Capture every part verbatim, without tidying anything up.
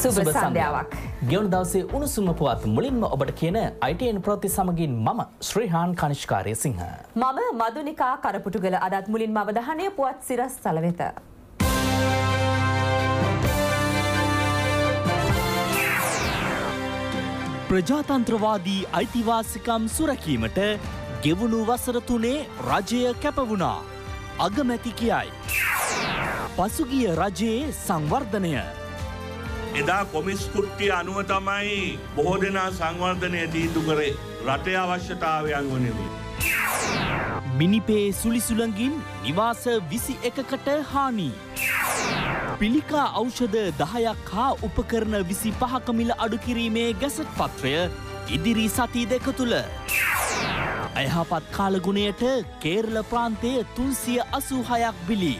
සුබ සන්ධ්‍යාවක්. ගෙවුණු දවසේ උණුසුම පුවත් මුලින්ම ඔබට කියන I T N ප්‍රවෘත්ති සමගින් මම ශ්‍රීහාන් කනිෂ්කාරය සිංහ. මම මදුනිකා කරපුටුගල අදත් මුලින්ම අවධානය පුවත් සිරස්තල වෙත. ප්‍රජාතන්ත්‍රවාදී අයිතිවාසිකම් සුරැකීමට ගෙවුණු වසර තුනේ රජය කැප වුණා. අගමැති කියයි. පසුගිය රජයේ සංවර්ධනය එදා කොමිස් කුට්ටිය අනුව තමයි බොහෝ දෙනා සංවර්ධනය දීතු කරේ රටේ අවශ්‍යතාවයන් වනේ. මිනිපේ සුලිසුලඟින් නිවාස විසි එකකට හානි. පිළිකා ඖෂධ දහයක් හා උපකරණ විසි පහක මිල අඩු කිරීමේ ගැසට් පත්‍රය ඉදිරි සති දෙක තුල. අයහපත් කාලගුණයට කේරළ ප්‍රාන්තයේ තුන්සිය අසූහයක් බිලි.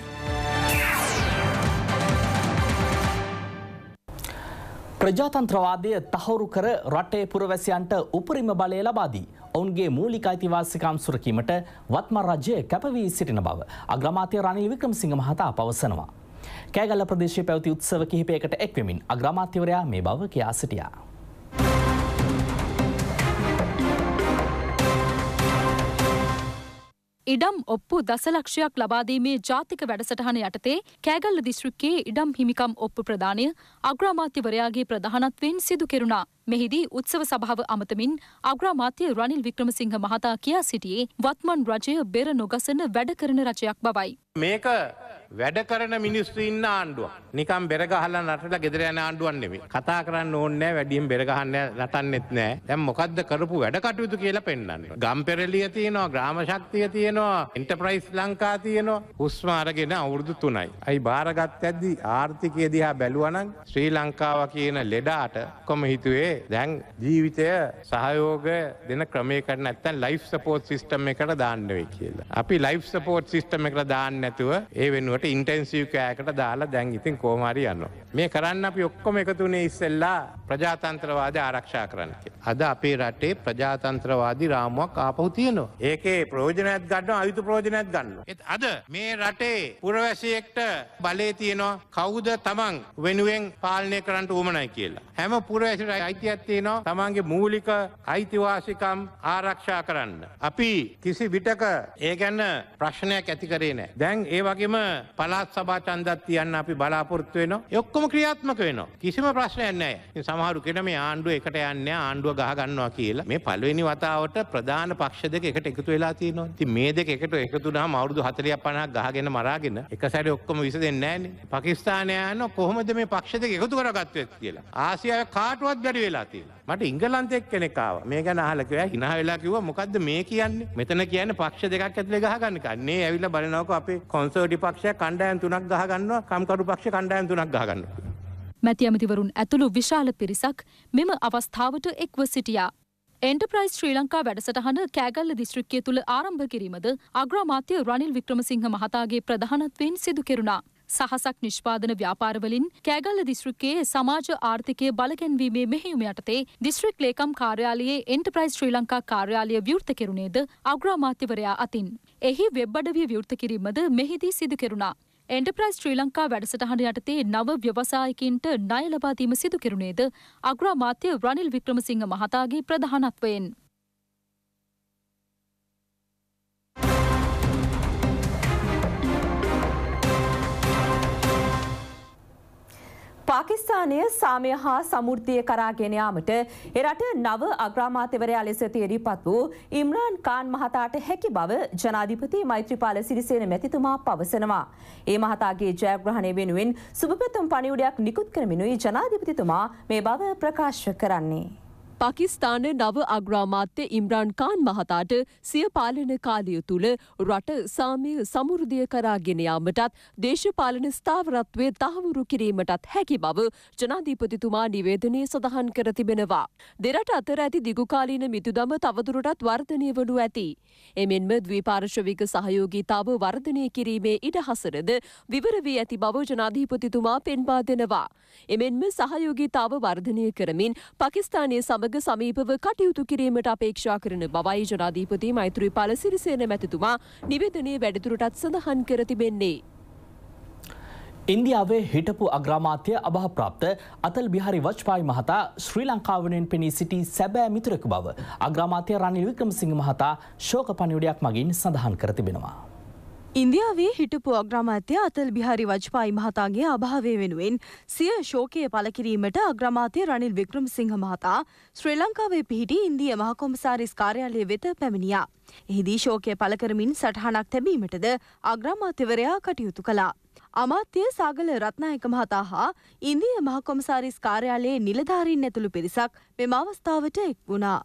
ප්‍රජාතන්ත්‍රවාදය තහවුරු කර රටේ පුරවැසියන්ට උපරිම බලය ලබා දී ඔවුන්ගේ මූලික අයිතිවාසිකම් සුරැකීමට වත්මන් රජය කැප වී සිටින බව අග්‍රාමාත්‍ය රනිල් වික්‍රමසිංහ මහතා පවසනවා. කෑගල්ල ප්‍රදේශයේ පැවති උත්සව කිහිපයකට එක්වෙමින් අග්‍රාමාත්‍යවරයා මේ බව කියා සිටියා. ඉඩම් ඔප්පු දසලක්ෂයක් ලබාදීමේ ජාතික වැඩසටහන යටතේ කෑගල්ල දිස්ත්‍රික්කයේ ඉඩම් හිමිකම් ඔප්පු ප්‍රදානය අග්‍රාමාත්‍යවරයාගේ ප්‍රධානත්වයෙන් සිදු කෙරුණා. මෙහිදී උත්සව සභාව අමතමින් අග්‍රාමාත්‍ය රනිල් වික්‍රමසිංහ මහතා කියා සිටියේ වත්මන් රජය බෙර නොගසන වැඩ කරන රජයක් බවයි. මේක වැඩ කරන මිනිස්සු ඉන්න ආණ්ඩුවක්. නිකම් බෙර ගහලා නටලා ගෙදර යන ආණ්ඩුවක් නෙමෙයි. කතා කරන්න ඕනේ නැහැ, වැඩියෙන් බෙර ගහන්න නටන්නෙත් නැහැ. දැන් මොකද්ද කරපු වැඩ කටයුතු කියලා පෙන්නන්නේ. ගම්පෙරළිය තියෙනවා, ග්‍රාම ශක්තිය තියෙනවා, එන්ටර්ප්‍රයිස් ලංකා තියෙනවා. හුස්ම අරගෙන අවුරුදු තුනයි. අයි බාරගත්තද්දී ආර්ථිකය දිහා බැලුවා නම් ශ්‍රී ලංකාව කියන ලෙඩාට කොහොම හිතුවේ දැන් ජීවිතය සහයෝග දෙන ක්‍රමයකට නැත්තම් ලයිෆ් සපෝට් සිස්ටම් එකකට දාන්න වෙයි කියලා. අපි ලයිෆ් සපෝට් සිස්ටම් එකකට දාන්න නැතුව ඒ වෙනුවට ඉන්ටෙන්සිව් කෑකට දාලා දැන් ඉතින් කොහොම හරි යනවා. මේ කරන්න අපි ඔක්කොම එකතු වුණේ ඉස්සෙල්ලා ප්‍රජාතන්ත්‍රවාදය ආරක්ෂා කරන්න කියලා. අද අපේ රටේ ප්‍රජාතන්ත්‍රවාදී රාමුවක් ආපහු තියෙනවා. ඒකේ ප්‍රයෝජනයක් ගන්න අයුතු ප්‍රයෝජනයක් ගන්නවා. අද මේ රටේ පුරවැසියෙක්ට බලය තියෙනවා කවුද තමන් වෙනුවෙන් පාලනය කරන්න උවමනයි කියලා. හැම පුරවැසියෙකුට අයිතියක් තියෙනවා තමන්ගේ මූලික අයිතිවාසිකම් ආරක්ෂා කරන්න. අපි කිසි විටක ඒ ගැන ප්‍රශ්නයක් ඇති කරේ නැහැ. දැන් ඒ වගේම පළාත් සභා ඡන්දත් තියන්න අපි බලාපොරොත්තු වෙනවා. ඒ ඔක්කොම ක්‍රියාත්මක වෙනවා. කිසිම ප්‍රශ්නයක් නැහැ. ඉතින් සමහරු කියන මේ ආණ්ඩුව එකට යන්නේ ආණ්ඩුව ගහ ගන්නවා කියලා. මේ පළවෙනි වතාවට ප්‍රධාන පක්ෂ දෙක එකට එකතු වෙලා තියෙනවා. ඉතින් මේ දෙක එකට එකතුනහම අවුරුදු හතළිස් පනහක් ගහගෙන මරාගෙන එක සැරේ ඔක්කොම විස දෙන්නේ නැහනේ. පාකිස්තානය යන කොහොමද මේ පක්ෂ දෙක එකතු කරගත්තේ කියලා. ආසියාවේ කාටවත් බැරි වෙලා තියෙනවා. මට ඉංගලන්තයේ කෙනෙක් ආවා. මේ ගැන අහලා කිව්වා hina වෙලා කිව්වා මොකද්ද මේ කියන්නේ? මෙතන කියන්නේ පක්ෂ දෙකක් ඇතුලේ ගහගන්න කන්නේ. ඇවිල්ලා බලනකොට අපේ කන්සර්වටිව් පක්ෂය කණ්ඩායම් තුනක් ගහගන්නවා. කම්කරු පක්ෂය කණ්ඩායම් තුනක් ගහගන්නවා. මැති ඇමතිවරුන් ඇතුළු විශාල පිරිසක් මෙම අවස්ථාවට එක්ව සිටියා. එන්ටර්ප්‍රයිස් ශ්‍රී ලංකා වැඩසටහන කෑගල්ල දිස්ත්‍රික්කය තුළ ආරම්භ කිරීමද අග්‍රාමාත්‍ය රනිල් වික්‍රමසිංහ මහතාගේ ප්‍රධානත්වයෙන් සිදු කෙරුණා. සහසක් නිෂ්පාදන ව්‍යාපාරවලින් කෑගල්ල දිස්ත්‍රික්කයේ සමාජ ආර්ථිකය බලකැන්වීමේ මෙහෙයුම යටතේ දිස්ත්‍රික් ලේකම් කාර්යාලයේ එන්ටර්ප්‍රයිස් ශ්‍රී ලංකා කාර්යාලය විවෘත කෙරුණේද අග්‍රාමාත්‍යවරයා අතින්. එහි වෙබ් අඩවිය විවෘත කිරීමද මෙහිදී සිදු කෙරුණා. එන්ටර්ප්‍රයිස් ශ්‍රී ලංකා වැඩසටහන යටතේ නව ව්‍යවසායකින්ට ණය ලබා දීම සිදු කෙරුණේද අග්‍රාමාත්‍ය රනිල් වික්‍රමසිංහ මහතාගේ ප්‍රධානත්වයෙන්. පාකිස්ානය සාමය හා සමෘතිය කරාගෙන යාමට එරට නව අග්‍රාමාත්‍යවරයා ලෙස තේරීපත් වූ ඉම්රාන් කාන් මහතාට හැකි බව ජනාධිපති මෛත්‍රීපාල සිරිසේන මැතිතුමා පවසනවා. ඒ මහතාගේ ජයග්‍රහණය වෙනුවෙන් සුබපැතුම් පණිවුඩයක් නිකුත් කරමිනුයි ජනාධිපතිතුමා මේ බව ප්‍රකාශ කරන්නේ. පාකිස්ාන නව අග්‍රාමාත්‍ය ඉම්රාන් කාන් මහතාට සිය පාලන කාලය තුළ රට සාමය සමෘද්ධිය කරාගෙන යාමටත් දේශපාලන ස්ථාවරත්වය තහවුරු කිරීමටත් හැකි බව ජනාධිපතිතුමා නිවේදනයේ සඳහන් කර තිබෙනවා. දෙරට අතර ඇති දිගුකාලීන මිතුදම තවදුරටත් වර්ධනය වනු ඇති. එමෙන්ම ද්විපාර්ශවික සහයෝගීතාව වර්ධනය කිරීමේ ඉඩහසරද විවර වී ඇති බව ජනාධිපතිතුමා පෙන්වා දෙනවා. එමෙන්ම සහයෝගීතාව වර්ධනය කරමින් පාකිස්ානය සම සමීපව කටයුතු කිරීමට අපේක්ෂා කරන බවයි ජනාධීපති මෛත්‍රීපාල සිරිසේන මැතිතුමා නිවේදනයේ වැඩිදුරටත් සඳහන් කර තිබෙන්නේ. ඉන්දියාවේ හිටපු අග්‍රාමාත්‍ය අභාවප්‍රාප්ත අතල් බිහාරි වජ්පායි මහතා ශ්‍රී ලංකාව වෙනුවෙන් පෙනී සිටි සැබෑ මිතුරෙකු බව අග්‍රාමාත්‍ය රනිල් වික්‍රමසිංහ මහතා ශෝක පණිවුඩයක් මගින් සඳහන් කර තිබෙනවා. ඉන්දියාවේ හිටපු අග්‍රාමාත්‍ය අතල් බිහාරි වජ්පායි මහතාගේ අභාවය වෙනුවෙන් සිය ශෝකය පළ කිරීමට අග්‍රාමාත්‍ය රනිල් වික්‍රමසිංහ මහතා ශ්‍රී ලංකාවේ පිහිටි ඉන්දිය මහ කොමසාරිස් කාර්යාලය වෙත පැමිණියා. එහිදී ශෝකය පළ කරමින් සටහනක් තැබීමටද අග්‍රාමාත්‍යවරයා කටයුතු කළා. අමාත්‍ය සාගල රත්නායක මහතා හා ඉන්දිය මහ කොමසාරිස් කාර්යාලයේ නිලධාරීන් ඇතුළු පිරිසක් මෙම අවස්ථාවට එක් වුණා.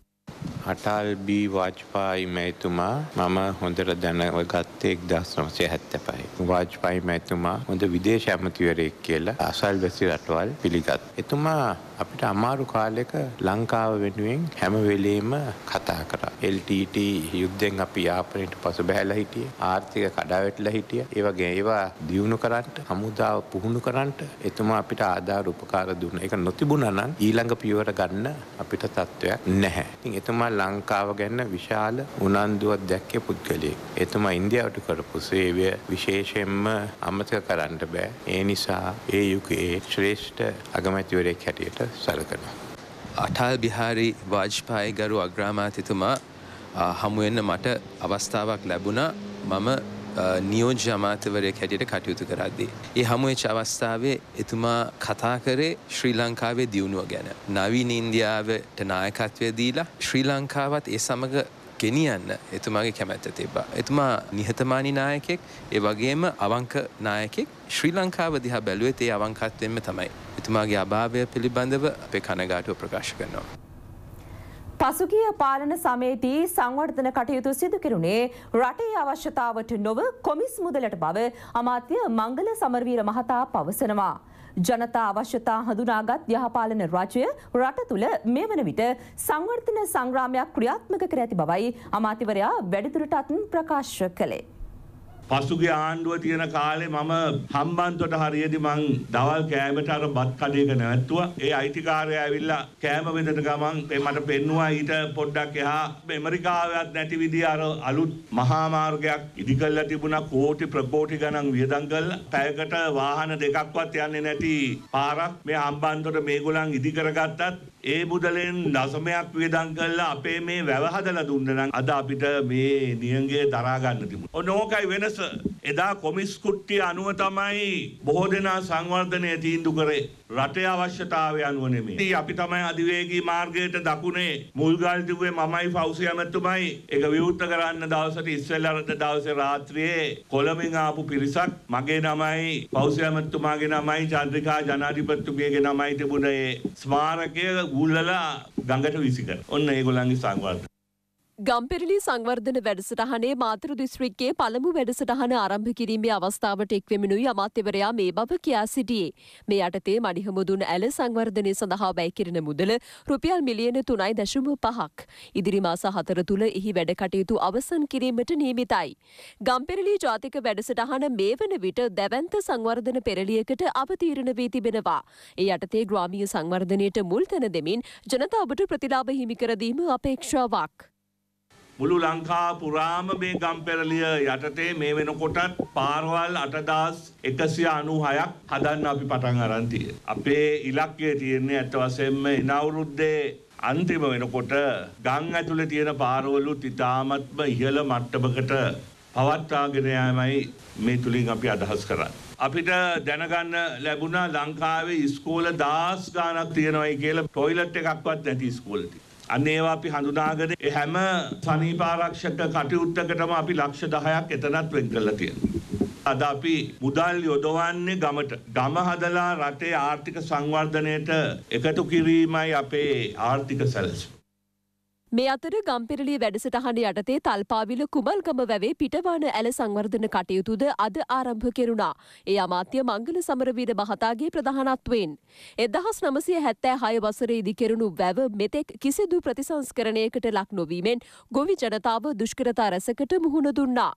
අටල් බී වාජ්පායි මැතිතුමා මම හොඳට දැනගත්තේ එක්දාස් නවසිය හැත්තෑ පහයි. වාජ්පායි මැතිතුමා හොඳ විදේශ ඇමතිවරයෙක් කියලා අසල්වැසි රටවල් පිළිගත්. එතුමා අපිට අමාරු කාලයක ලංකාව වෙනුවෙන් හැම වෙලේම කතා කරා. එල් ටී ටී යුද්ධෙන් අපි යාපනයට පසු බැහැලා හිටියේ. ආර්ථික කඩාවැටලා හිටියා. ඒ වගේ ඒවා දියුණු කරන්නට, හමුදාව පුහුණු කරන්නට එතුමා අපිට ආධාර උපකාර දුන්නා. ඒක නොතිබුණා නම් ඊළඟ පියවර ගන්න අපිට තත්ත්වයක් නැහැ. ඉතින් එතුමා ලංකාව ගැන විශාල උනන්දුවක් දැක්කේ පුද්ගලයෙක්. එතුමා ඉන්දියාවට කරපු සේවය විශේෂයෙන්ම අමතක කරන්න බෑ. ඒ නිසා ඒ යුගයේ ශ්‍රේෂ්ඨ අගමැතිවරයෙක් හැටියට සැලකෙනවා. අටල් බිහාරි වාජ්පායි ගරු අග්‍රාමාත්‍යතුමා හමුවෙන්න මට අවස්ථාවක් ලැබුණා. මම නියෝජ්‍ය අමාත්‍යවරයෙක් හැටියට කටයුතු කරද්දී. ඒ හමුවෙච්ච අවස්ථාවේ එතුමා කතා කරේ ශ්‍රී ලංකාවේ දියුණුව ගැන. නවීන ඉන්දියාවට නායකත්වය දීලා ශ්‍රී ලංකාවත් ඒ සමග ගෙනියන්න එතුමාගේ කැමැත්ත තිබ්බා. එතුමා නිහතමානී නායකයෙක්, ඒ වගේම අවංක නායකයෙක්. ශ්‍රී ලංකාව දිහා බැලුවේ ඒ අවංකත්වයෙන්ම තමයි. එතුමාගේ අභාවය පිළිබඳව අපේ කනගාටුව ප්‍රකාශ කරනවා. පසුගිය පාලන සමයේදී සංවර්ධන කටයුතු සිදු කෙරුණේ රටේ අවශ්‍යතාවට නොව කොමිස් මුදලට බව අමාත්‍ය මංගල සමරවීර මහතා පවසනවා. ජනතා අවශ්‍යතා හඳුනාගත් යහපාලන රජය රට තුළ මේ වන විට සංවර්ධන සංග්‍රාමයක් ක්‍රියාත්මක කර ඇති බවයි අමාත්‍යවරයා වැඩිදුරටත් ප්‍රකාශ කළේ. පසුගිය ආණ්ඩුව තියෙන කාලේ මම හම්බන්තොට හරියදී මං දවල් කෑමට අර බත් කඩේක නැවතුවා. ඒ අයිතිකාරය ඇවිල්ලා කෑම වෙදෙන ගමන් මට පෙන්නුවා ඊට පොඩ්ඩක් එහා ඇමරිකාවවත් නැති විදිහ අර අලුත් මහා මාර්ගයක් ඉදි කළා තිබුණා. කෝටි ප්‍රකෝටි ගණන් වියදම් කළා. පැයකට වාහන දෙකක්වත් යන්නේ නැති පාරක් මේ හම්බන්තොට මේගොල්ලන් ඉදි කරගත්තත් ඒ මුදලෙන් දශමයක් වියදම් කළා. අපේ මේ වැව හදලා දුන්නා නම් අද අපිට මේ නියංගය දරා ගන්න තිබුණා. ඔන්න ඕකයි වෙනස. එදා කොමිස් කුට්ටිය අනුව තමයි බොහෝ දෙනා සංවර්ධනය තීන්දුව කරේ. රටේ අවශ්‍යතාවය අනුව නෙමෙයි. අපි තමයි අධිවේගී මාර්ගයට දකුණේ මුල්ගල් දිව්වේ මමයි ෆෞසි ඇමතුමයි ඒක විවෘත කරන්න දවසට ඉස්සෙල්ලා රට දවසේ රාත්‍රියේ කොළඹින් ආපු පිරිසක් මගේ නමයි ෆෞසි ඇමතුමාගේ නමයි චන්ද්‍රිකා ජනාධිපතිතුමියගේ නමයි තිබුණේ ස්මාරකය ගුල්ලලා ගඟට විසිකර. ඔන්න ඒගොල්ලන්ගේ සංවර්ධන ගම්පෙරළි සංවර්ධන වැඩසටහනේ මාතර දිස්ත්‍රික්කයේ පළමු වැඩසටහන ආරම්භ කිරීමේ අවස්ථාවට එක්වෙමිනුයි අමාත්‍යවරයා මේ බව කියා සිටියේ. මේ යටතේ මඩිහමුදුන් ඇල සංවර්ධනය සඳහා වැය කිරීම මුදල රුපියල් මිලියන තුනයි දශම පහක්. ඉදිරි මාස හතර තුළ එහි වැඩ කටයුතු අවසන් කිරීමට නියමිතයි. ගම්පෙරළි ජාතික වැඩසටහන මේ වන විට දැවැන්ත සංවර්ධන පෙරළියකට අවතීර්ණ වී තිබෙනවා. ඒ යටතේ ග්‍රාමීය සංවර්ධනයට මුල් තැන දෙමින් ජනතාවට ප්‍රතිලාභ හිමි කර දීම අපේක්ෂාවක්. මුළු ලංකා පුරාම මේ ගම්පෙරළිය යටතේ මේ වෙනකොටත් පාරවල් අටදාස් එකසිය අනූහයක් හදන්න අපි පටන් අරන් තියෙනවා. අපේ ඉලක්කය තියෙන්නේ අත වශයෙන්ම එන අවුරුද්දේ අන්තිම වෙනකොට ගම් ඇතුලේ තියෙන පාරවලුත් ඉතාමත්ම ඉහළ මට්ටමකට පවත්වාගෙන යෑමයි මේ තුලින් අපි අදහස් කරන්නේ. අපිට දැනගන්න ලැබුණා ලංකාවේ ඉස්කෝල දාස් ගණක් තියෙනවායි කියලා. ටොයිලට් එකක්වත් නැති ඉස්කෝල තියෙනවා. අනේවා අපි හඳුනාගෙන හැම සනීප ආරක්ෂක කටයුත්තකටම අපි ලක්ෂ දහයක් එතනත් වෙන් කරලා තියෙනවා. අද අපි මුදල් යොදවන්නේ ගමට. ගම හදලා රටේ ආර්ථික සංවර්ධනයට එකතු කිරීමයි අපේ ආර්ථික සැලසුම. මේ අතර ගම්පෙරළි වැඩසටහන යටතේ තල්පාවිල කුමල්ගම වැවේ පිටවාන ඇල සංවර්ධන කටයුතුද අද ආරම්භ කෙරුණා. ඒ අමාත්‍ය මංගල සමරවීර මහතාගේ ප්‍රධානත්වයෙන්. එක්දාස් නවසිය හැත්තෑ හය වසරේ ඉදි කෙරුණු වැව මෙතෙක් කිසිදු ප්‍රතිසංස්කරණයකට ලක් නොවීමෙන් ගොවි ජනතාව දුෂ්කරතා රැසකට මුහුණ දුන්නා.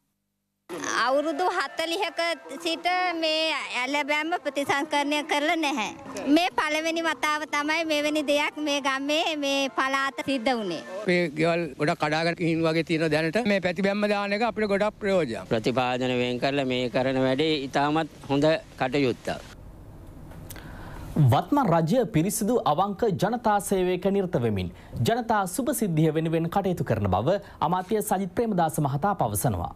आवृदु हातली है का सीट में अलबैम प्रतिसं करने करलने है मैं पालेवेनी माता बतामाय मेवेनी देयक मैं गाम में मैं पालात सीधा उन्हें मैं केवल गोड़ा कड़ागर की हिंदुआ के तीनों ध्यान टा मैं प्रतिबैम में आने का अपने गोड़ा प्रयोजन प्रतिभाजन वेंकरले मैं करने वाले इतामत होंदा काटे युद्धा වත්මන් රජය පිරිසිදු අවංක ජනතා සේවයක නිරත වෙමින් ජනතා සුභසිද්ධිය වෙනුවෙන් කටයුතු කරන බව අමාත්‍ය සජිත් ප්‍රේමදාස මහතා පවසනවා.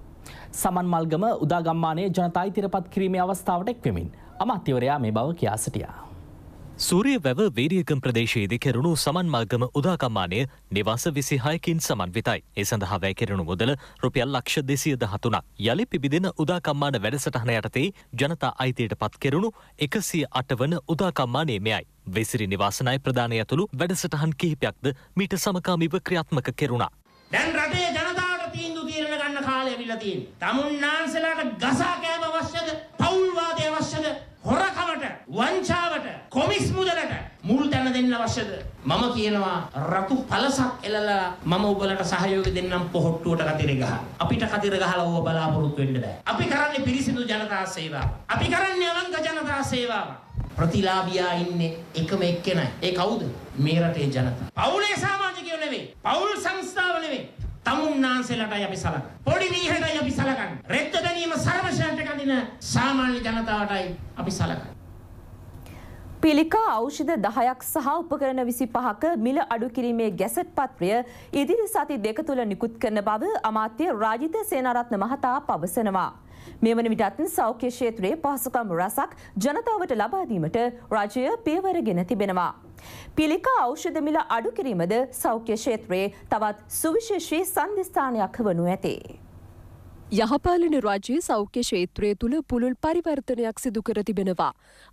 සමන්මල්ගම උදාගම්මානයේ ජනතා ඉදිරිපත් කිරීමේ අවස්ථාවට එක් වෙමින් අමාත්‍යවරයා මේ බව කියා සිටියා. සූර්යවැව වේරියකම් ප්‍රදේශයේදී කෙරුණු සමන්මල්ගම උදාගම්මානයේ නිවාස විසිහයකින් සමන්විතයි. ඒ සඳහා වැය කෙරුණු මුදල රුපියල් ලක්ෂ දෙසිය දහතුනක්. යලි පිබිදෙන උදාගම්මාන වැඩසටහන යටතේ ජනතා අයිතියටපත් කෙරුණු එකසිය අට වන උදාගම්මානයේ මෙයයි. වෙසිරි නිවාසනාය ප්‍රදානය ඇතුළු වැඩසටහන් කිහිපයක්ද මීට සමකාමීව ක්‍රියාත්මක කෙරුණා. දැන් රටේ ජනතාවට තීන්දුව తీරන ගන්න කාලය ඇවිල්ලා තියෙනවා. තමුන්නාන්සලාට ගසා කෑම අවශ්‍යද? පෞල්වාදය අවශ්‍යද? හොරකමට, වංචාවට, කොමිස් මුදලට මුල් තැන දෙන්න අවශ්‍යද? මම කියනවා රතු පළසක් එලලා මම ඔබලට සහයෝගය දෙන්නම් පොහොට්ටුවට කතිර ගහ. අපිට කතිර ගහලා ඕව බලාපොරොත්තු වෙන්න බෑ. අපි කරන්නේ පිරිසිදු ජනතා සේවාව. අපි කරන්නේ අවංක ජනතා සේවාව. ප්‍රතිලාභියා ඉන්නේ එකම එක්කෙනයි. ඒ කවුද? මේ රටේ ජනතාව. පවුලේ සමාජිකයෝ නෙවෙයි. පවුල් සංස්ථාව නෙවෙයි. තමුන්නාන්සෙලටයි අපි සලකන්නේ. පොඩි නීහෙටයි අපි සලකන්නේ. රෙද්ද ගැනීම සර්වශාන්ත කඳින සාමාන්‍ය ජනතාවටයි අපි සලකන්නේ. පිළිකා ඖෂධ දහයක් සහ උපකරණ විසිපහක මිල අඩු කිරීමේ ගැසට් පත්‍රය ඉදිරි සති දෙක තුල නිකුත් කරන බව අමාත්‍ය රාජිත සේනාරත්න මහතා පවසනවා. මේ වන විටත් සෞඛ්‍ය ක්ෂේත්‍රයේ පහසුකම් රසක් ජනතාවට ලබා දීමට රාජ්‍ය පියවරගෙන තිබෙනවා. පිළිකා ඖෂධ මිල අඩු කිරීමද සෞඛ්‍ය ක්ෂේත්‍රයේ තවත් සුවිශේෂී සංදිස්ථානයක් වනු ඇතේ. යහපාලන රාජ්‍ය සෞඛ්‍ය ක්ෂේත්‍රය තුළ පුළුල් පරිවර්තනයක් සිදු කර තිබෙනවා.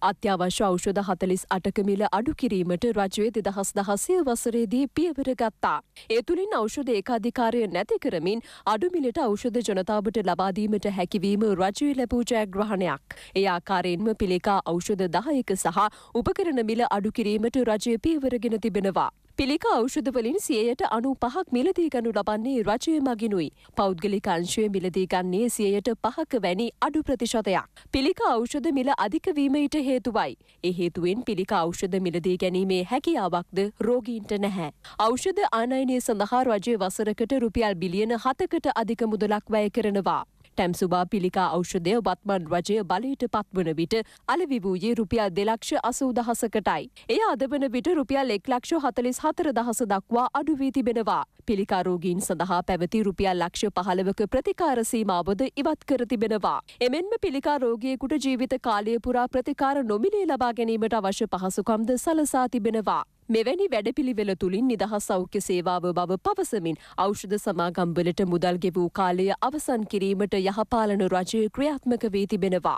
අත්‍යවශ්‍ය ඖෂධ හතළිස් අටක මිල අඩු කිරීමට රාජ්‍ය දෙදහස් දහසය වසරේදී පියවර ගත්තා. ඒ තුළින් ඖෂධ ඒකාධිකාරය නැති කරමින් අඩු මිලට ඖෂධ ජනතාවට ලබා දීමට හැකිවීම රාජ්‍ය ලැබූ ජයග්‍රහණයක්. ඒ ආකාරයෙන්ම පිළිකා ඖෂධ දහයක සහ උපකරණ මිල අඩු කිරීමට රාජ්‍ය පියවරගෙන තිබෙනවා. පිළිකා ඖෂධ වලින් සියයට අනූපහක් මිලදී ගනු ලබන්නේ රජයේ මගිනුයි. පෞද්ගලික අංශයේ මිලදී ගන්නේ සියයට පහක වැනි අඩු ප්‍රතිශතයක්. පිළිකා ඖෂධ මිල අධික වීමට හේතුවයි. ඒ හේතුවෙන් පිළිකා ඖෂධ මිලදී ගැනීමේ හැකියාවක්ද රෝගීන්ට නැහැ. ඖෂධ ආනයනය සඳහා රජයේ වසරකට රුපියල් බිලියන හතකට අධික මුදලක් වැය කරනවා. ටැම්සුබා පිළිකා ඖෂධය වත්මන් රජය බලයට පත්වන විට අලෙවි වූයේ රුපියල් දෙලක්ෂ අසූ දහසකටයි. එය අද වන විට රුපියල් එක් ලක්ෂ හතළිස් හතර දහස දක්වා අඩු වී තිබෙනවා. පිළිකා රෝගීන් සඳහා පැවති රුපියල් ලක්ෂ පහළොවක ප්‍රතිකාර සීමාවද ඉවත් කර තිබෙනවා. එමෙන්ම පිළිකා රෝගියෙකුට ජීවිත කාලය පුරා ප්‍රතිකාර නොමිලේ ලබා ගැනීමට අවශ්‍ය පහසුකම්ද සලසා තිබෙනවා. මෙවැනි වැඩපිළිවෙල තුළින් නිදහස් සෞඛ්‍ය සේවාව බව පවසමින් ඖෂධ සමාගම්වලට මුදල් ගෙවූ කාලය අවසන් කිරීමට යහපාලන රජය ක්‍රියාත්මක වී තිබෙනවා.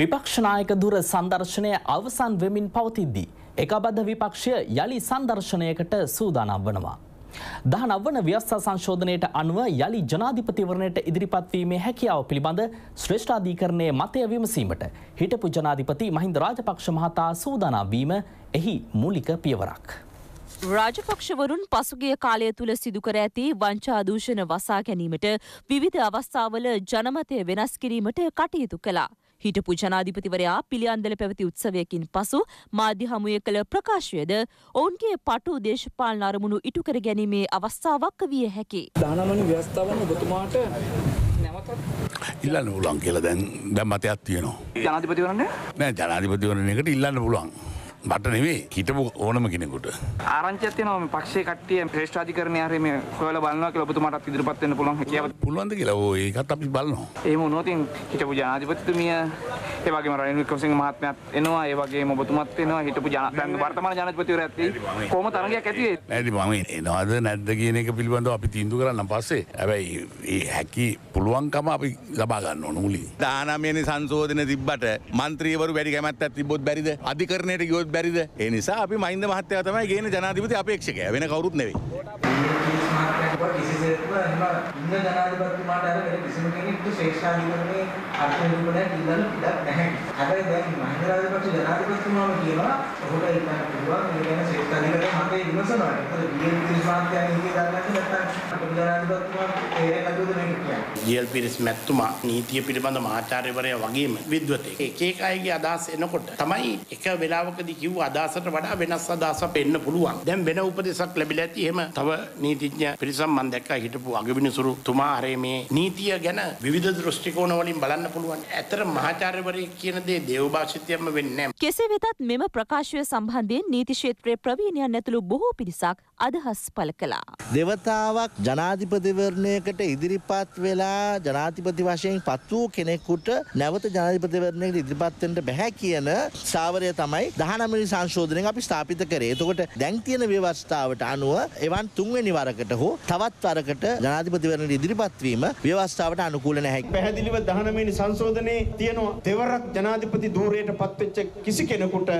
විපක්ෂ නායක දුර සංදර්ශනය අවසන් වෙමින් පවතිද්දී එකබද්ධ විපක්ෂය යලි සංදර්ශනයකට සූදානම් වනවා. දහනව වන ව්‍යවස්ථා සංශෝධනයට අනුව යලි ජනාධිපතිවරණයට ඉදිරිපත් වීමේ හැකියාව පිළිබඳ ශ්‍රේෂ්ඨාධිකරණයේ මතය විමසීමට හිටපු ජනාධිපති මහින්ද රාජපක්ෂ මහතා සූදානම් වීම එහි මූලික පියවරක්. රාජපක්ෂවරුන් පසුගිය කාලය තුළ සිදුකර ඇති වංචා දූෂණ වසා ගැනීමට විවිධ අවස්ථාවල ජනමතය වෙනස් කිරීමට කටයුතු කළා. හිටපු ජනාධිපතිවරයා පිළියන්දල පැවති උත්සවයකින් පසු මාධ්‍ය හමුවේ කළ ප්‍රකාශයද ඔවුන්ගේ පටු දේශපාලන අරමුණු ඉටු කර ගැනීමේ අවස්ථාවක් විය හැකි. දහනවන ව්‍යවස්ථාවන ඔබතුමාට ඉල්ලන්න පුළුවන් කියලා දැන් දැන් මතයක් තියෙනවා. ජනාධිපතිවරණය? නෑ ජනාධිපතිවරණයකට ඉල්ලන්න පුළුවන්. මට නෙවෙයි හිටපු ඕනම කෙනෙකුට. ආරංචියක් තියෙනවා මේ පක්ෂයේ කට්ටිය ශ්‍රේෂ්ඨාධිකරණය හරි මේ හොයලා බලනවා කියලා ඔබතුමාටත් ඉදිරිපත් වෙන්න පුළුවන් හැකියාවක් පුළුවන්ද කියලා. ඕ ඒකත් අපි බලනවා. එහෙම වුණොත් හිටපු ජනාධිපතිතුමිය ඒ වගේම රනිල් වික්‍රමසිංහ මහත්මයාත් එනවා. ඒ වගේම ඔබතුමාත් එනවා. හිටපු දැන් වර්තමාන ජනාධිපතිවරයාත් එයි. කොහොම තරගයක් ඇති වෙයි? නෑද මම එනවද නැද්ද කියන එක පිළිබඳව අපි තීන්දුව කරන්න පස්සේ හැබැයි මේ හැකි පුළුවන්කම අපි ලබා ගන්න ඕන මුලින්. දහනවය වෙනි සංශෝධනය තිබ්බට മന്ത്രിවරු වැඩි කැමැත්තක් තිබ්බොත් බැරිද? අධිකරණයට ගියොත් බැරිද? ඒ නිසා අපි මහින්ද මහත්තයා තමයි ගේන ජනාධිපති අපේක්ෂකයා. වෙන කවුරුත් නෙවෙයි. ජී එල් පී මැතිතුමා නීතිය පිළිබඳ මාචාර්යවරයා වගේම විද්වතෙක්. එක එක අයගේ අදහස් එනකොට තමයි එක වෙලාවකදී කිව්ව අදහසට වඩා වෙනස් අදහසක් එන්න පුළුවන්. දැන් වෙන උපදේශයක් ලැබිලා ඇති. එහෙම තව නීතිඥ පිරිසක් මම දැක්කා හිටපු අගවිනිසුරුතුමා හරේ මේ නීතිය ගැන විවිධ දෘෂ්ටි කෝණ වලින් බලන්න පුළුවන්. ඇතර මාචාර්යවරයෙක් කියන දේ දේවභාෂිතයෙන්ම වෙන්නේ නැහැ. කෙසේ වෙතත් මෙම ප්‍රකාශය සම්බන්ධයෙන් නීති ක්ෂේත්‍රයේ ප්‍රවීණයන් ඇතුළු බොහෝ පිරිසක් අදහස් පළ කළා. දෙවතාවක් ජනාධිපතිවරණයකට ඉදිරිපත් වෙලා ජනාධිපති වශයෙන් පත් වූ කෙනෙකුට නැවත ජනාධිපතිවරණයකට ඉදිරිපත් වෙන්න බෑ කියන සාවරය තමයි දහනව වෙනි සංශෝධනයෙන් අපි ස්ථාපිත කරේ. එතකොට දැන් තියෙන ව්‍යවස්ථාවට අනුව එවන් තුන්වෙනි වරකට හෝ තවත් වරකට ජනාධිපතිවරණයට ඉදිරිපත් වීම ව්‍යවස්ථාවට අනුකූල නැහැ. පැහැදිලිව දහනව වෙනි සංශෝධනයේ තියෙන දෙවරක් ජනාධිපති ධූරයට පත්වෙච්ච කිසි කෙනෙකුට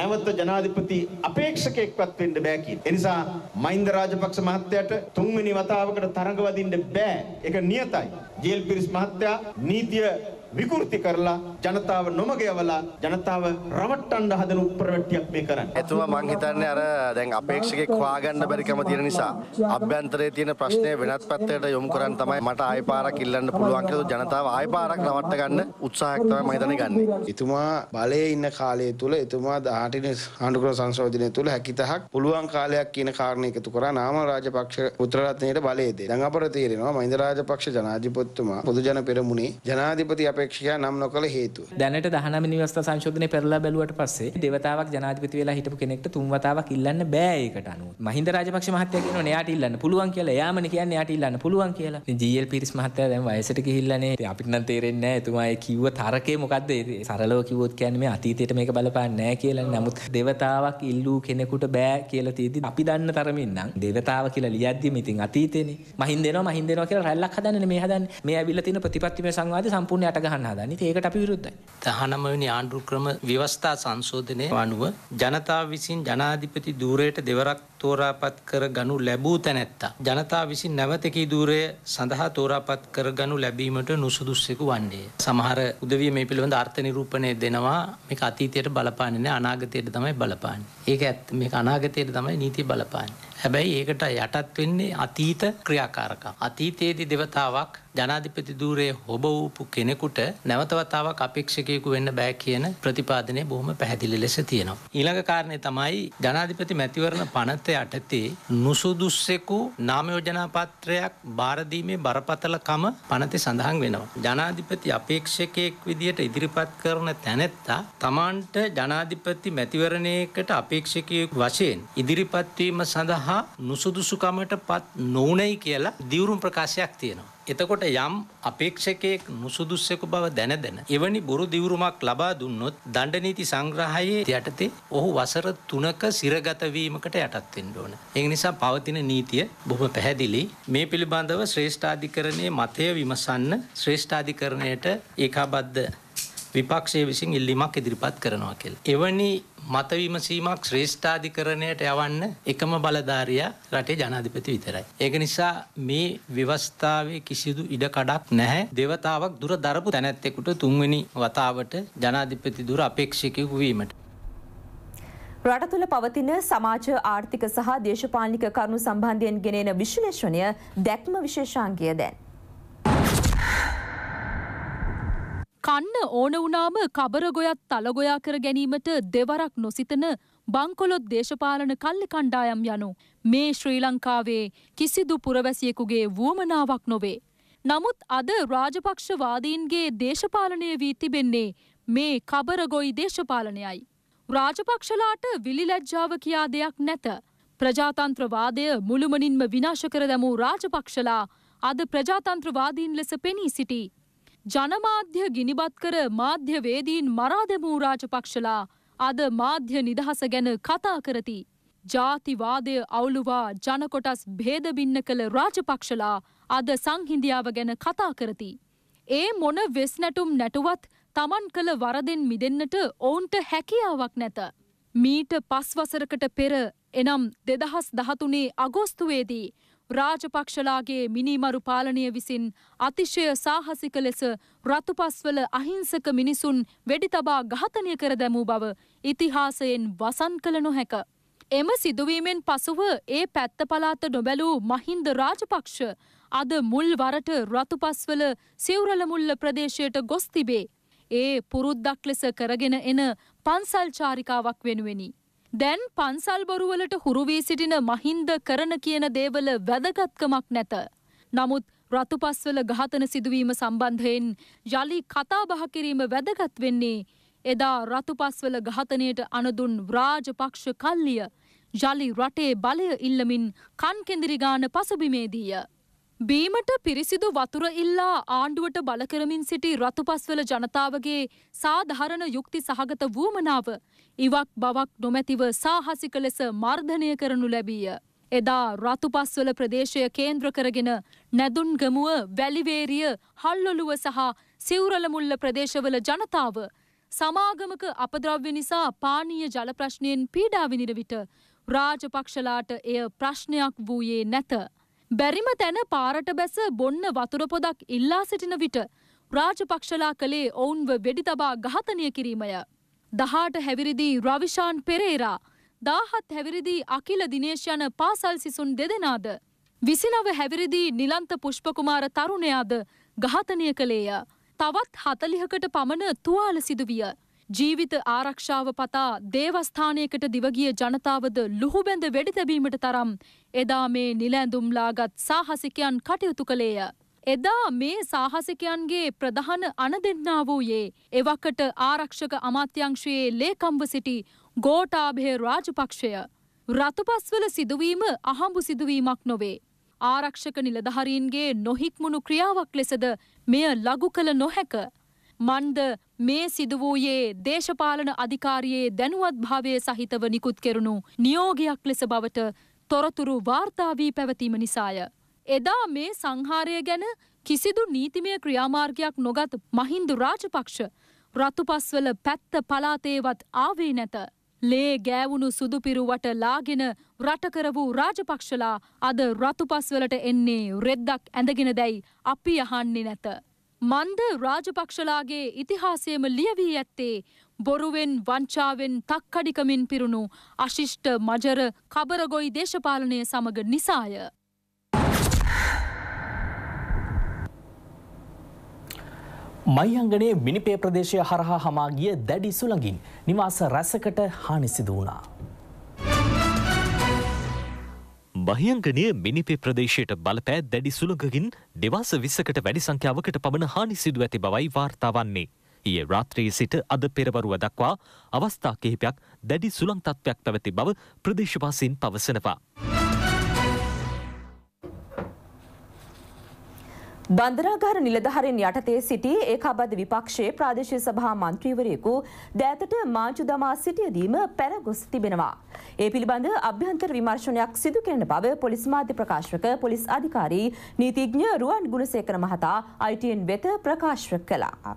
නැවත ජනාධිපති අපේක්ෂකයෙක්පත් වෙන්න බෑ කියන. ඒ නිසා මහින්ද රාජපක්ෂ මහත්තයාට තුන්වෙනි වතාවකට තරඟ වදින්න බෑ. ඒක නියතයි. ජී එල් පිරිස් මහත්තයා නීතිය විකෘති කරලා ජනතාව නොමග යවලා ජනතාව රවට්ටන්න හදන උප්‍රවැට්ටියක් මේ කරන්නේ. එතුමා මං හිතන්නේ අර දැන් අපේක්ෂකෙක් හොයාගන්න බැරිකම තියෙන නිසා අභ්‍යන්තරයේ තියෙන ප්‍රශ්නේ වෙනත් පැත්තකට යොමු කරන් තමයි මට ආයෙ පාරක් ඉල්ලන්න පුළුවන් කියලා ජනතාව ආයෙ පාරක් රවට්ට ගන්න උත්සාහයක් තමයි මම හිතන්නේ ගන්න. එතුමා බලයේ ඉන්න කාලය තුල එතුමා දහඅට වෙනි ආණ්ඩුක්‍රම සංශෝධනය තුල හැකියතහක් පුළුවන් කාලයක් කියන කාරණේ එකතු කරා නාම රාජපක්ෂ පුත්‍රරත්නයට බලය දෙයි. දැන් අපර තේරෙනවා මහින්ද රාජපක්ෂ ජනාධිපතිතුමා පොදු ජන පෙරමුණේ ජනාධිපති අපේක්ෂකයා නම් නොකළ හේතුව. දැනට දහනව වෙනි ව්‍යවස්ථා සංශෝධනය පෙරලා බැලුවට පස්සේ දෙවතාවක් ජනාධිපති වෙලා හිටපු කෙනෙක්ට තුන් වතාවක් ඉල්ලන්න බෑ ඒකට අනුව. මහින්ද රාජපක්ෂ මහත්තයා කියනවා එයාට ඉල්ලන්න පුළුවන් කියලා. එයාමනේ කියන්නේ එයාට ඉල්ලන්න පුළුවන් කියලා. ඉතින් ජී එල් පීරිස් මහත්තයා දැන් වයසට ගිහිල්ලානේ. ඉතින් අපිට නම් තේරෙන්නේ නැහැ එතුමා ඒ කිව්ව තරකේ මොකද්ද? සරලව කිව්වොත් කියන්නේ මේ අතීතයට මේක බලපාන්නේ නැහැ කියලා. නමුත් දෙවතාවක් ඉල්ලූ කෙනෙකුට බෑ කියලා තියෙද්දි අපි දන්න තරමින් නම් දෙවතාව කියලා ලියද්දි මේ ඉතින් අතීතේනේ. මහින්ද එනවා මහින්ද එනවා කියලා රැල්ලක් හදන්නේ මේ හදන්නේ. මේ ඇවිල්ලා තියෙන ප්‍රතිපත්තිමය සංවාදය සම්පූර්ණ යට ඒකට අපි විරුද්ධයි. දහනව වෙනි ආණ්ඩුක්‍රම ව්‍යවස්ථා සංශෝධනය අනුව ජනතාව විසින් ජනාධිපති ධූරයට දෙවරක් තෝරාපත් කරගනු ලැබූ තැනැත්තා ජනතාව විසින් නැවත කී ධූරය සඳහා තෝරාපත් කරගනු ලැබීමට නුසුදුස්සෙකු වන්නේ. සමහර උදවිය මේ පිළිබඳ අර්ථ නිරූපණය දෙනවා මේක අතීතයට බලපාන්නේ නැහැ අනාගතයට තමයි බලපාන්නේ. ඒක ඇත්ත මේක අනාගතයට තමයි නීතිය බලපාන්නේ. හැබැයි ඒකට යටත් වෙන්නේ අතීත ක්‍රියාකාරකම්. අතීතයේදී දෙවතාවක් ජනාධිපති ධූරයේ හොබ වූ කෙනෙකුට නැවත වතාවක් අපේක්ෂකයෙකු වෙන්න බෑ කියන ප්‍රතිපාදනය බොහොම පැහැදිලි ලෙස තියෙනවා. ඊළඟ කාරණේ තමයි ජනාධිපති මැතිවරණ පනත යටතේ නුසුදුස්සෙකු නාම යෝජනා පත්‍රයක් බාර දීමේ බරපතලකම පනතේ සඳහන් වෙනවා. ජනාධිපති අපේක්ෂකයෙක් විදියට ඉදිරිපත් කරන තැනැත්තා තමන්ට ජනාධිපති මැතිවරණයකට අපේක්ෂකයෙකු වශයෙන් ඉදිරිපත් වීම සඳහා නුසුදුසුකමට පත් නොවුනයි කියලා දිවුරුම් ප්‍රකාශයක් තියෙනවා. එතකොට යම් අපේක්ෂකයෙක් නුසුදුස්සෙකු බව දැන දැන එවැනි බොරු දිවුරුමක් ලබා දුන්නොත් දණ්ඩ නීති සංග්‍රහයේ යටතේ ඔහු වසර තුනක සිරගත වීමකට යටත් වෙන්න ඕන. ඒ නිසා පවතින නීතිය බොහොම පැහැදිලි. මේ පිළිබඳව ශ්‍රේෂ්ඨාධිකරණයේ මතය විමසන්න ශ්‍රේෂ්ඨාධිකරණයට ඒකාබද්ධ විපක්ෂයේ විසින් ඉල්ලීමක් ඉදිරිපත් කරනවා කියලා. එවැනි මත විමසීමක් ශ්‍රේෂ්ඨාධිකරණයට යවන්න එකම බලධාරියා රටේ ජනාධිපති විතරයි. ඒක නිසා මේ ව්‍යවස්ථාවේ කිසිදු ඉඩ කඩක් නැහැ. දෙවතාවක් දුර දරපු තැනැත්තෙකුට තුන්වෙනි වතාවට ජනාධිපති දුර අපේක්ෂකයෙකු වීමට. රට තුළ පවතින සමාජ ආර්ථික සහ දේශපාලනික කරුණු සම්බන්ධයෙන් ගෙනෙන විශ්ලේෂණය දැක්ම විශේෂාංගය දැන්. කන්න ඕන වුණාම කබර ගොයත් තල ගොයා කර ගැනීමට දෙවරක් නොසිතන බංකොලොත් දේශපාලන කල්ලි කණ්ඩායම් යනු මේ ශ්‍රී ලංකාවේ කිසිදු පුරවැසියෙකුගේ වුවමනාවක් නොවේ. නමුත් අද රාජපක්ෂවාදීන්ගේ දේශපාලනය වී තිබෙන්නේ මේ කබර ගොයි දේශපාලනයයි. රාජපක්ෂලාට විලිලැජ්ජාව කියා දෙයක් නැත. ප්‍රජාතන්ත්‍රවාදය මුළුමනින්ම විනාශ කර දැමූ රාජපක්ෂලා අද ප්‍රජාතන්ත්‍රවාදීන් ලෙස පෙනී සිටී. ජනමාධ්‍ය ගිනිබත් කර මාධ්‍යවේදීන් මරා දැමූ රාජපක්ෂලා අද මාධ්‍ය නිදහස ගැන කතා කරති. ජාතිවාදය අවුලුවා ජනකොටස් භේදබින්න කළ රාජපක්ෂලා අද සංහිඳියාව ගැන කතා කරති. ඒ මොන වෙස් නැටුම් නැටුවත් තමන් කළ වරදෙන් මිදෙන්නට ඔවුන්ට හැකියාවක් නැත. මීට පස් වසරකට පෙර එනම් දෙදහස් දහතුනේ අගෝස්තුවේදී ರಾಜಪಕ್ಷಲಾಗೆ ಮಿನಿ ಮರುಪಾಲನೆಯ ವಿಸಿನ್ ಅತಿಶಯ ಸಾಹಸಿಕ ಲೆಸ ರತುಪಸ್ವಲ ಅಹಿಂಸಕ ಮಿನಿಸುನ್ ವೆಡಿತಬಾ ಘಾತನೆಯ ಕರೆದೆಮು ಬವ ಇತಿಹಾಸයෙන් ವಸನ್ ಕಲ නොහැක එම සිදුවීමෙන් පසුව ඒ පැත්ත පළාත නොබැලූ මහින්ද රාජපක්ෂ අද මුල් වරට රතුපස්වල සිවුරල මුල්ල ප්‍රදේශයට ගොස් තිබේ. ඒ පුරුද්දක් ලෙස කරගෙන එන පන්සල් චාරිකාවක් වෙනුවෙනි. දැන් පන්සල් බොරුවලට හුරු වී සිටින මහින්ද කරන කියන දේවල වැදගත්කමක් නැත. නමුත් රතුපස්වල ඝාතන සිදුවීම සම්බන්ධයෙන් යලි කතා බහ කිරීම වැදගත් වෙන්නේ එදා රතුපස්වල ඝාතනයට අනදුන් රාජපක්ෂ කල්ලිය. ජලි රටේ බලය ඉල්ලමින් කන් කෙඳිරි ගාන පසුබිමේදීය. බීමට පිරිසිදු වතුර ඉල්ලා ආණ්ඩුවට බල කරමින් සිටි රතුපස්වල ජනතාවගේ සාධාරණ යුක්ති සහගත වුමනාව ඉවක් බවක් නොමැතිව සාහසික ලෙස මර්ධනය කරනු ලැබීය. එදා රතුපස්වල ප්‍රදේශය කේන්ද්‍ර කරගෙන නැදුන්ගමුව, වැලිවේරිය, හල්ලොළුව සහ සිවුරලමුල්ල ප්‍රදේශවල ජනතාව සමාගමක අපද්‍රව්‍ය නිසා පානීය ජල ප්‍රශ්නයෙන් පීඩා විඳින විට රාජපක්ෂලාට එය ප්‍රශ්නයක් වූයේ නැත. බැරිම තැන පාරට බැස බොන්න වතුර පොදක් ඉල්ලා සිටින විට රාජපක්ෂලා කලේ ඔවුන්ව වෙඩි තබා ඝාතනය කිරීමය. දහඅට හැවිරිදී රවිෂාන් පෙරේරා, දාහත් හැවිරිදී අකිල දිනේශ් යන පාසල් සිසුන් දෙදෙනාද, විසිනව හැවිරිදී නිලන්ත පුෂ්පකුමාර තරුණයාද ඝාතනය කළේය. තවත් හතළිහකට පමණ තුවාල සිදුවිය. ජීවිත ආරක්ෂාව පතා දේවස්ථානයකට දිවගිය ජනතාවද ලුහුබැඳ වෙඩිතැබීමට තරම් එදා මේ නිලැඳුම්ලාගත් සාහසිකයන් කටයුතු කළේය. එදා මේ සාහසිකයන්ගේ ප්‍රධාන අනදෙන්නා වූයේ එවකට ආරක්ෂක අමාත්‍යංශයේ ලේකම්ව සිටි ගෝඨාභය රාජපක්ෂය. රතුපස්වල සිදුවීම අහඹු සිදුවීමක් නොවේ. ආරක්ෂක නිලධාරීන්ගේ නොහික්මුණු ක්‍රියාවක් ලෙසද මෙය ලඝු කළ නොහැක. මන්ද මේ සිදු වූයේ දේශපාලන අධිකාරියේ දැනුවත්භාවය සහිතව නිකුත් කෙරුණු නියෝගයක් ලෙස බවට තොරතුරු වාර්තා වී පැවතීම නිසාය. එදා මේ සංහාරය ගැන කිසිදු නීතිමය ක්‍රියාමාර්ගයක් නොගත් මහින්ද රාජපක්ෂ රතුපස්වල පැත්ත පළාතේවත් ආවේ නැත. ලේ ගෑවුණු සුදුපිරුවට ලාගෙන රටකර වූ රාජපක්ෂලා අද රතුපස්වලට එන්නේ රෙද්දක් ඇඳගෙන දැයි අපි අහන්නේ නැත. මන්ද රාජපක්ෂලාගේ ඉතිහාසයම ලියවී ඇත්තේ බොරුවෙන්, වංචාවෙන්, තක්කඩිකමින් පිරුණු අශිෂ්ට මජර කබරගොයි දේශපාලනය සමග නිසාය. මහියංගනේ මිනිපේ ප්‍රදේශය හරහා හමා ගිය දැඩි සුළඟින් නිවාස රැසකට හානි සිදු වුණා. මහියංගනේ මිනිපේ ප්‍රදේශයට බලපෑ දැඩි සුළඟකින් නිවාස විස්සකට වැඩි සංඛ්‍යාවකට පමණ හානි සිදු ඇති බවයි වාර්තා වන්නේ. ඊයේ රාත්‍රියේ සිට අද පෙරවරුව දක්වා අවස්ථා කිහිපයක් දැඩි සුළං තත්ත්වයක් පැවති බව ප්‍රදේශවාසීන් පවසනවා. බන්දරාගාර නිලධාරීන් යටතේ සිටි ඒකාබද්ධ විපක්ෂයේ ප්‍රාදේශීය සභා මන්ත්‍රීවරයෙකු දෑතට මාංචු දමා සිටියදීම පැරගොස් තිබෙනවා. ඒ පිළිබඳ අභ්‍යන්තර විමර්ශනයක් සිදු කරන බව පොලිස් මාධ්‍ය ප්‍රකාශක පොලිස් අධිකාරී නීතිඥ රුවන් ගුණසේකර මහතා I T N වෙත ප්‍රකාශ කළා.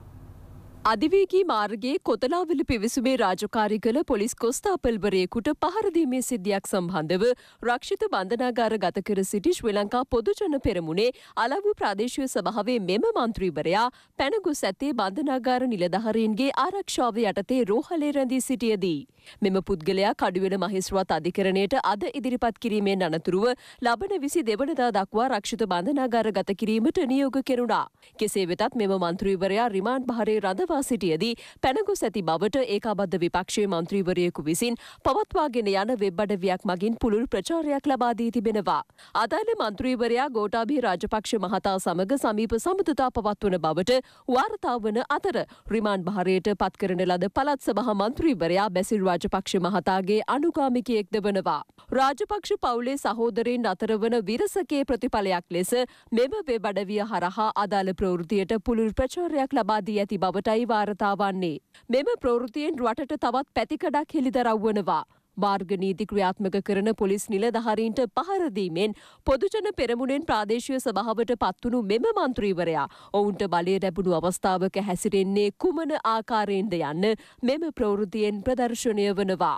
අධිවේගී මාර්ගයේ කොතලාවල පිවිසුමේ රාජකාරී කළ පොලිස් කොස්තාපල්වරයෙකුට පහර දීමේ සිද්ධියක් සම්බන්ධව රක්ෂිත බන්ධනාගාර ගත කර සිටි ශ්‍රී ලංකා පොදුජන පෙරමුණේ අලව්ව ප්‍රාදේශීය සභාවේ මෙම මන්ත්‍රීවරයා පැනගොස් ඇත්තේ බන්ධනාගාර නිලධාරීන්ගේ ආරක්ෂාව යටතේ රෝහලේ රැඳී සිටියදී. මෙම පුද්ගලයා කඩුවෙල මහේස්ත්‍රාත් අධිකරණයට අද ඉදිරිපත් කිරීමෙන් අනතුරුව ලබන විසි දෙවනදා දක්වා රක්ෂිත බන්ධනාගාර ගත කිරීමට නියෝග කෙරුණා. කෙසේ වෙතත් මෙම මන්ත්‍රීවරයා රිමාන්ඩ් භාරයේ රඳවා සිටියදී පැනගොස් ඇති බවට ඒකාබද්ධ විපක්ෂයේ මන්ත්‍රීවරයෙකු විසින් පවත්වාගෙන යන වෙබ් අඩවියක් මගින් පුළුල් ප්‍රචාරයක් ලබා දී තිබෙනවා. අදාළ මන්ත්‍රීවරයා ගෝඨාභය රාජපක්ෂ මහතා සමග සමීප සම්බන්ධතා පවත්වන බවට වාර්තා වන අතර රිමාන්ඩ් භාරයට පත් කරන ලද පළාත් සභා මන්ත්‍රීවරයා බැසිල් රාජපක්ෂ මහතාගේ අනුගාමිකයෙක්ද වනවා. රාජපක්ෂ පවුලේ සහෝදරයින් අතර වන විරසකේ ප්‍රතිඵලයක් ලෙස මෙම වෙබ් අඩවිය හරහා අදාළ ප්‍රවෘත්තියට පුළුල් ප්‍රචාරයක් ලබා දී ඇති බවටයි වාර්තාවන්නේ. මෙම ප්‍රවෘතියෙන් රටට තවත් පැතිකඩක් හෙළිදරව් වනවා. මාර්ග නීති ක්‍රියාත්මක කරන පොලිස් නිලධාරීන්ට පහර දීමෙන් පොදුජන පෙරමුණෙන් ප්‍රාදේශීය සභාවට පත්වුණු මෙම මන්ත්‍රීවරයා ඔවුන්ට බලය ලැබුණු අවස්ථාවක හැසිරෙන්නේ කුමන ආකාරයෙන්ද යන්න මෙම ප්‍රවෘතියෙන් ප්‍රදර්ශනය වනවා.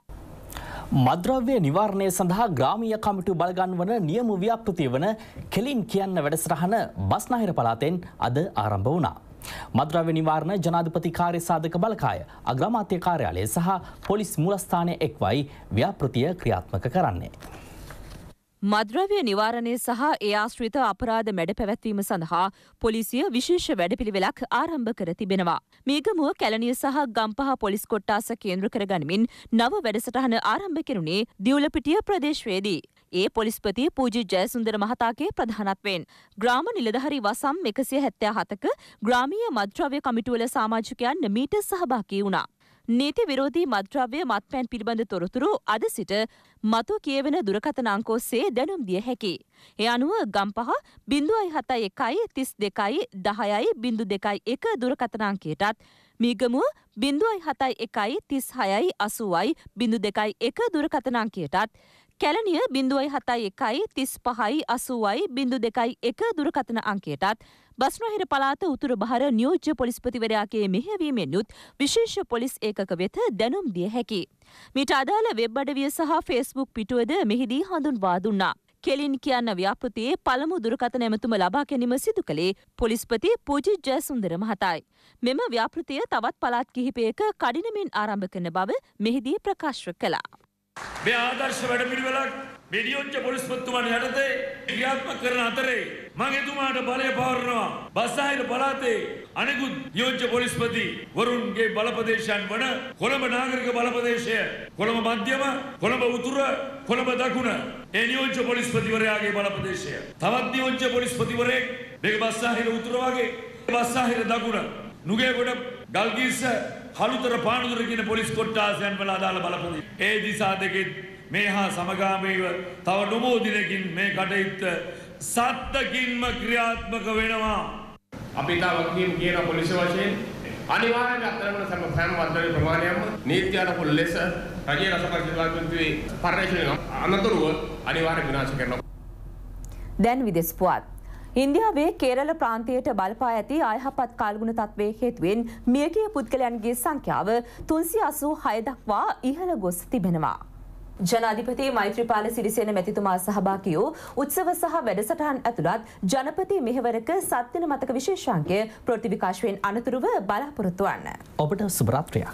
මද්‍රව්‍ය නිවාරණය සඳහා ග්‍රාමීය කමිටු බලගන් වන නියම ව්‍යාපෘතිය වන කෙලින් කියන්න වැඩසටහන බස්නාහිර පළාතෙන් අද ආරම්භ වුණා. මද්‍රව්‍ය නිවාරණ ජනාධිපති කාර්ය සාධක බලකාය අග්‍රාමාත්‍ය කාර්යාලය සහ පොලිස් මූලස්ථානය එක්වයි ව්‍යාපෘතිය ක්‍රියාත්මක කරන්නේ. මද්‍රව්‍ය නිවාරණය සහ ඒ ආශ්‍රිත අපරාධ මැඩ පැවැත්වීම සඳහා පොලිසිය විශේෂ වැඩපිළිවෙලක් ආරම්භ කර තිබෙනවා. මේගමුව කැලණිය සහ ගම්පහ පොලිස් කොට්ටාස කේන්ද්‍ර කරගනිමින් නව වැඩසටහන ආරම්භ කෙරුණේ දියුලපිටිය ප්‍රදේශයේදී. ඒ පොලිස්පති පූජ්‍ය ජයසුන්දර මහතාගේ ප්‍රධානත්වයෙන් ග්‍රාම නිලධාරී වසම් එකසිය හැත්තෑ හතක ග්‍රාමීය මද්‍රව්‍ය කමිටුවල සමාජිකයන් මීට සහභාගී වුණා. නීති විරෝධී මද්‍රව්‍ය මත්පැන් පිළිබඳ තොරතුරු අද සිට මතු කියවෙන දුරකථන අංක ඔස්සේ දැනුම් දිය හැකියි. ඒ අනුව ගම්පහ බිංදුවයි හතයි එකයි තිස් දෙකයි දහයයි බිංදු දෙකයි එක දුරකථන අංකයටත් මීගමුව බිංදුවයි හතයි එකයි තිස් හයයි අසූවයි බිංදු දෙකයි එක දුරකථන අංකයටත් කැලණිය බිංදුවයි හතයි එකයි තිස් පහයි අසූවයි බිංදු දෙකයි එක දුරකථන අංකයටත් බස්නාහිර පළාත උතුරු බහර නියෝජ්‍ය පොලිස්පතිවරයාගේ මෙහෙයවීමෙන් යුත් විශේෂ පොලිස් ඒකක වෙත දැනුම් දිය හැකි. මීට අදාළ වෙබ් අඩවිය සහ ෆේස්බුක් පිටුවද මෙහිදී හඳුන්වා දුන්නා. කෙලින් කියන්න ව්‍යාපෘතියේ පළමු දුරකථන ඇමතුම ලබා ගැනීම සිදු කළේ පොලිස්පති පූජ්‍ය ජයසුන්දර මහතායි. මෙම ව්‍යාපෘතිය තවත් පළාත් කිහිපයක කඩිනමින් ආරම්භ කරන බව මෙහිදී ප්‍රකාශ කළා. මේ ආදර්ශ වැඩපිළිවෙලක් මේ නියෝජ්‍ය පොලිස්පතිතුමන් යටතේ ක්‍රියාත්මක කරන අතරේ මම එතුමාට බලය පවරනවා. බස්නාහිර පළාතේ අනෙකුත් නියෝජ්‍ය පොලිස්පති වරුන්ගේ බලපදේශයන් වන කොළඹ නාගරික බලපදේශය, කොළඹ මධ්‍යම, කොළඹ උතුර, කොළඹ දකුණ ඒ නියෝජ්‍ය පොලිස්පතිවරයාගේ බලපදේශය. තවත් නියෝජ්‍ය පොලිස්පතිවරයෙක් මේක බස්නාහිර උතුර වගේ, බස්නාහිර දකුණ, නුගේගොඩ, ගල්කිස්ස, හලුතර පානදුර කියන පොලිස් කොට්ටාසයන් වල අදාළ බලපදේශ. ඒ දිසා දෙකෙන් මේ හා සමගාමීව තව නොබෝ දිනකින් මේ කටයුත්ත සත්තකින්ම ක්‍රියාත්මක වෙනවා. අපි තාම කියන පොලිස වශයෙන් අනිවාර්යයෙන්ම අත්දැකීම් සම සම්බන්ධව ප්‍රමාණයම නීත්‍යානුකූල ලෙස රජයේ රසපරිශීලනයේ පරිශීලන අනතුරුව අනිවාර්ය විනාශ කරනවා. දැන් විදේශ පුවත්. ඉන්දියාවේ කේරළ ප්‍රාන්තයට බලපා ඇති අයහපත් කාලගුණ තත්වයේ හේතුවෙන් මියගිය පුද්ගලයන්ගේ සංඛ්‍යාව තුන්සිය අසූහය දක්වා ඉහළ ගොස් තිබෙනවා. ජනාධිපති මෛත්‍රීපාල සිරිසේන මැතිතුමා සහභාගී වූ උත්සව සහ වැඩසටහන් ඇතුළත් ජනපති මෙහෙවරක සත්දින මතක විශේෂාංකය ප්‍රතිවිකාශයෙන් අනතුරුව බලාපොරොත්තු වන්න. ඔබට සුබ රාත්‍රියක්.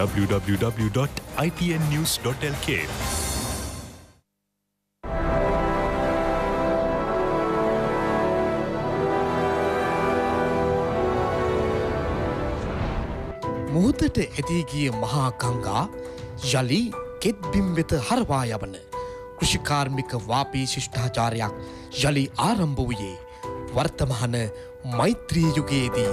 w w w dot i t n news dot l k මුහුදට ඇදී ගිය මහා ගංගා යලි කෙත්බිම් වෙත හරවා යවන කෘෂිකාර්මික වාපී ශිෂ්ටාචාරයක් යලි ආරම්භ වූයේ වර්තමාන මෛත්‍රී යුගයේදී.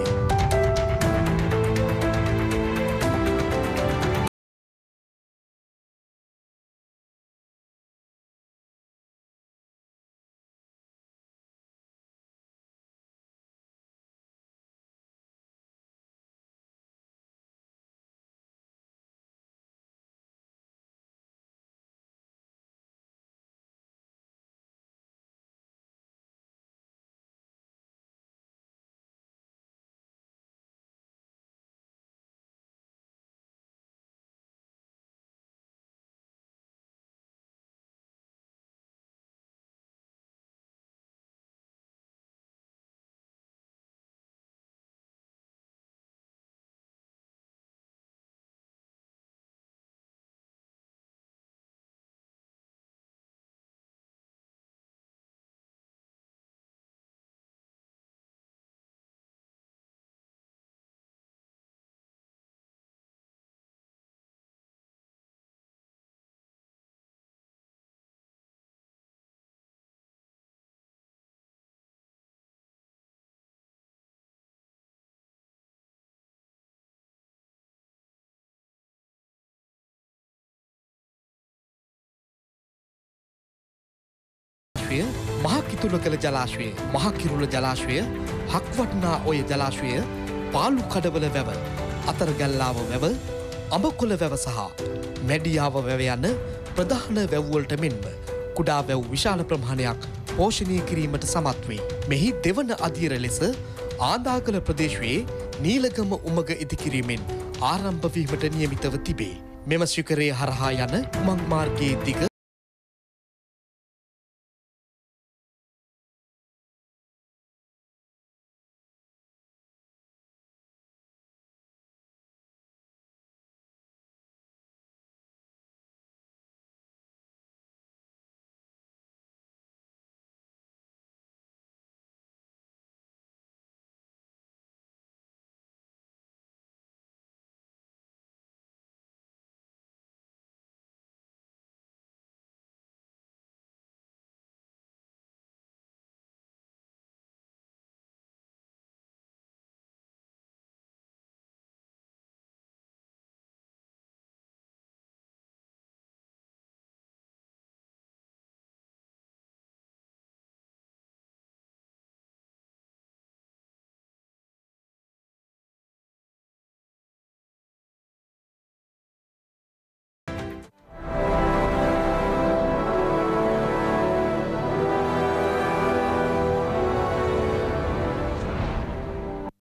මහකිතුල කළ ජලාශවය, මහකිරුල ජලාශවය, හක්වටනා ඔය ජලාශවය, පාලු කඩවල වැව, අතරගල්ලාව වැව, අඹකොළ වැව සහ මැඩියාව වැව යන ප්‍රධාන වැව්වලට මෙන්ම කුඩා වැව් විශාල ප්‍රමාණයක් පෝෂණය කිරීමට සමත් වේ. මෙහි දෙවන අදියර ලෙස ආදාගල ප්‍රදේශයේ නීලගම උමග ඉදිකිරීමෙන් ආරම්භ වීමට නියමිතව තිබේ. මෙම ශිඛරයේ හරහා යන මං මාර්ගයේ දිග